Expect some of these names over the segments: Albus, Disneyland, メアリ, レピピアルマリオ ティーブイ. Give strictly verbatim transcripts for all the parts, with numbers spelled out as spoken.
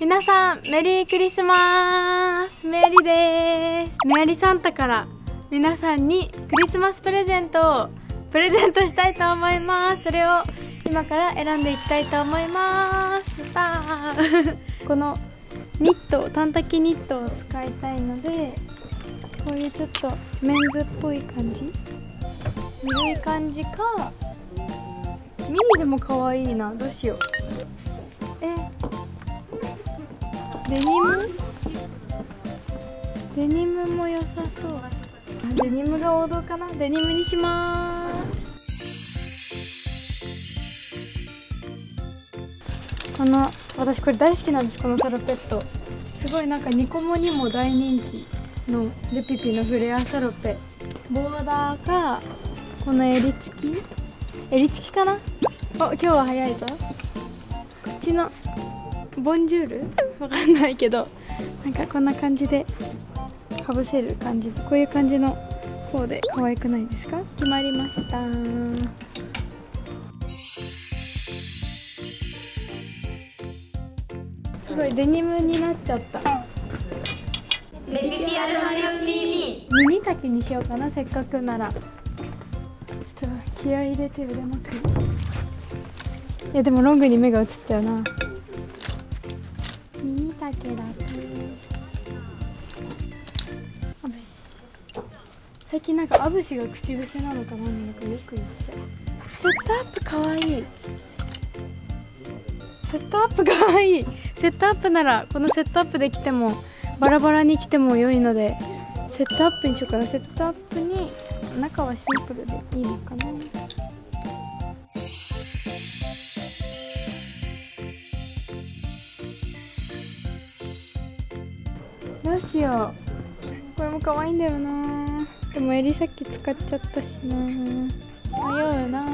皆さんメリークリスマス、メリです。メリサンタから皆さんにクリスマスプレゼントをプレゼントしたいと思います。それを今から選んでいきたいと思います。やったーこのニット、短丈ニットを使いたいので、こういうちょっとメンズっぽい感じ、緩い感じか、ミニでも可愛いな。どうしよう。え、デニム？デニムも良さそう。デニムが王道かな。デニムにしまーす。この、私これ大好きなんです、このサロペット。すごいなんかニコモにも大人気のレピピのフレアサロペ。ボーダーか、この襟付き、襟付きかな。お、今日は早いぞ。こっちのボンジュールわかんないけど、なんかこんな感じでかぶせる感じ、こういう感じの方で可愛くないですか？決まりました。すごいデニムになっちゃった。レピピアルマリオ ティーブイ ミニ丈にしようかな、せっかくなら。ちょっと気合い入れて腕まくる。いやでもロングに目が映っちゃうな。ミニ丈だとアブシ、最近なんかアブシが口癖なのか何なのかよく言っちゃう。セットアップかわいい。セットアップかわいい。セットアップならこのセットアップで着てもバラバラに着ても良いので、セットアップにしようかな。セットアップに、中はシンプルでいいのかな。どうしよう。これも可愛いんだよな。でも襟先使っちゃったしな。迷うな。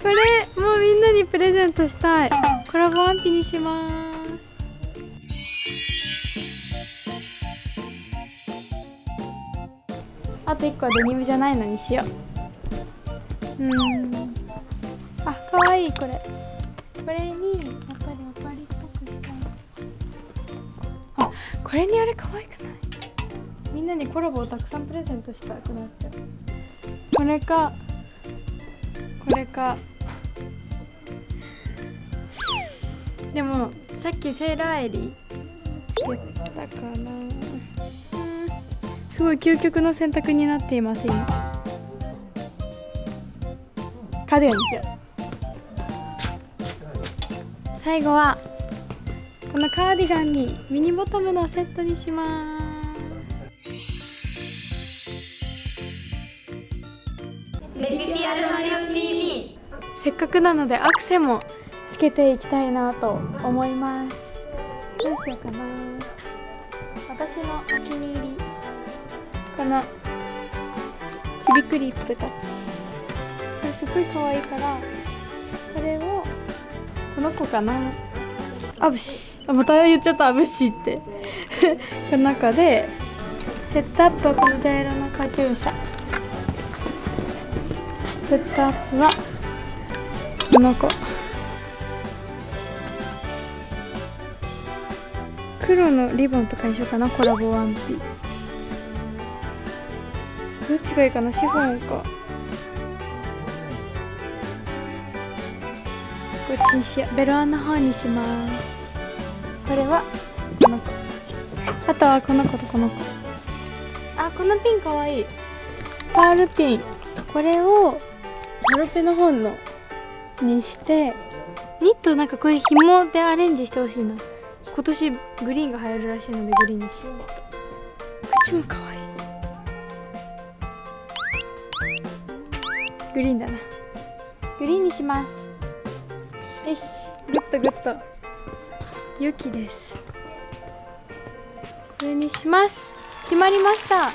これもうみんなにプレゼントしたい。コラボワンピにしまーす。あといっこはデニムじゃないのにしよう。うーん、あ、かわいい。これこれにやっぱりおかわりっぽくしたい。あ、これにあれかわいくない？みんなにコラボをたくさんプレゼントしたくなっちゃう。これかこれか。でもさっきセーラー襟着てたかな。すごい究極の選択になっています。今カーディガンにしよう。最後はこのカーディガンにミニボトムのセットにします。レピピアルマリオ ティーブイ。 せっかくなのでアクセもつけていきたいなと思います。どうしようかな。私のお気に入り、このチビクリップたち、これすごい可愛いから、これをこの子かな。アブシ、あ、また言っちゃった、アブシってこの中でセットアップはこの茶色のカチューシャ、セットアップはこの子、黒のリボンとかにしようかな。コラボワンピ。どっちがいいかな、シフォンか。こっちにしよう。ベロアの方にします。これはこの子、あとはこの子とこの子。あ、このピンかわいい、パールピン。これをサロペの方のにして、ニットなんかこういう紐でアレンジしてほしいな。今年グリーンが流行るらしいのでグリーンにしよう。こっちも可愛い。グリーンだな。グリーンにします。よし、グッとグッと良きです。これにします。決まりました。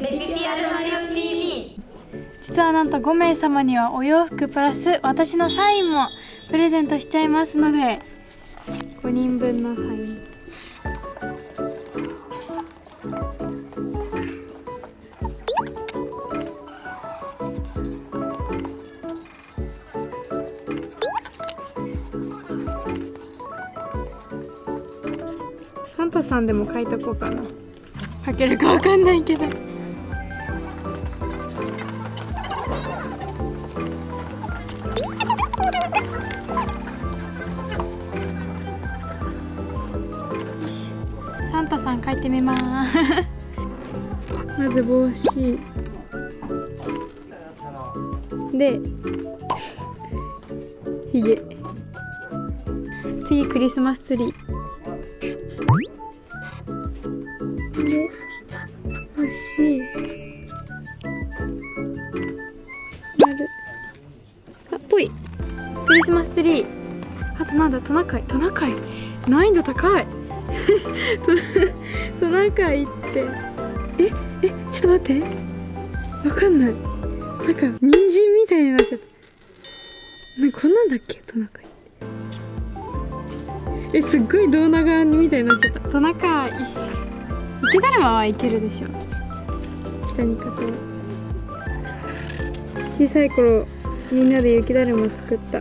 レピピアルマリオ ティーブイ。 実はなんとご名様にはお洋服プラス私のサインもプレゼントしちゃいますので、ごにんぶんのサイン。パさんでも書いとこうかな。書けるかわかんないけど。サンタさん書いてみますまず帽子でひげ、次クリスマスツリーで星丸、あっぽいクリスマスツリー。あとなんだ、トナカイ。トナカイ難易度高いトナカイって、ええちょっと待って、わかんない。なんか人参みたいになっちゃった。なんかこんなんだっけトナカイって。えすっごい胴長みたいになっちゃった。トナカイ池だるまはいけるでしょ。下に固め、小さい頃みんなで雪だるま作った。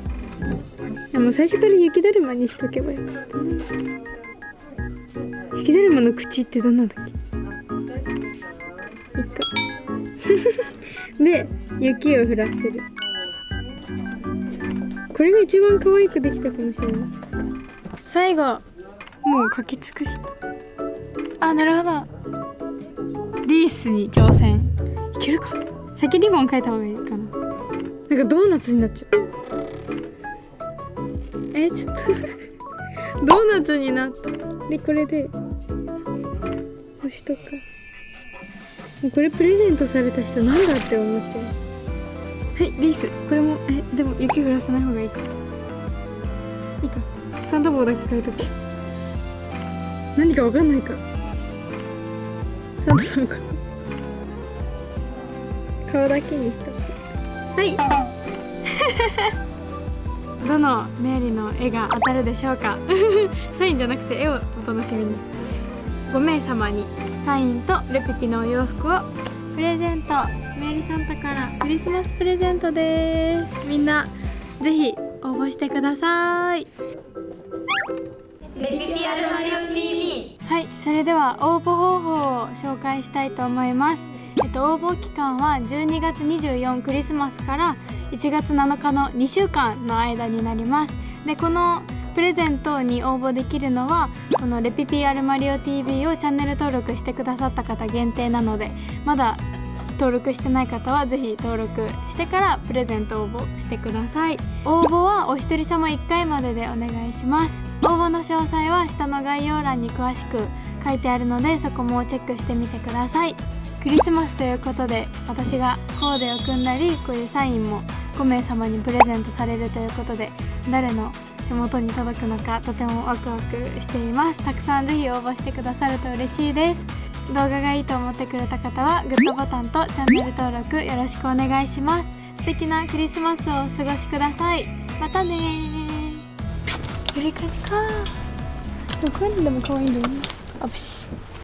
もう最初から雪だるまにしとけばよかったね。雪だるまの口ってどんなんだっけ。で、雪を降らせる。これが一番可愛くできたかもしれない。最後、もう書き尽くした。あ、なるほど。リースに挑戦。いけるか。先リボン書いた方がいいかな。なんかドーナツになっちゃう。え、ちょっとドーナツになった。で、これで星とか、もうこれプレゼントされた人なんだって思っちゃう。はい、リース。これも、え、でも雪降らさない方がいいか。いいか。サンタ帽だけ書いとこう。何かわかんないか。サンタさんか。顔だけにしとこう。はい。どのメアリーの絵が当たるでしょうかサインじゃなくて絵をお楽しみに。ご名様にサインとレピピのお洋服をプレゼント。メアリーサンタからクリスマスプレゼントです。みんなぜひ応募してください。レピピアルマリオ ティーブイ。 はい、それでは応募方法を紹介したいと思います。えっと、応募期間はじゅうにがつにじゅうよっかクリスマスからいちがつなのかのにしゅうかんの間になります。で、このプレゼントに応募できるのはこの「レピピアルマリオ ティーブイ」をチャンネル登録してくださった方限定なので、まだ登録してない方はぜひ登録してからプレゼント応募してください。応募はお一人様いっかいまででお願いします。応募の詳細は下の概要欄に詳しく書いてあるので、そこもチェックしてみてください。クリスマスということで、私がコーデを組んだり、こういうサインもごめいさまにプレゼントされるということで、誰の手元に届くのかとてもワクワクしています。たくさんぜひ応募してくださると嬉しいです。動画がいいと思ってくれた方はグッドボタンとチャンネル登録よろしくお願いします。素敵なクリスマスをお過ごしください。またねー。ゆりかじかー。どこにでも可愛いんだよね。あぶし。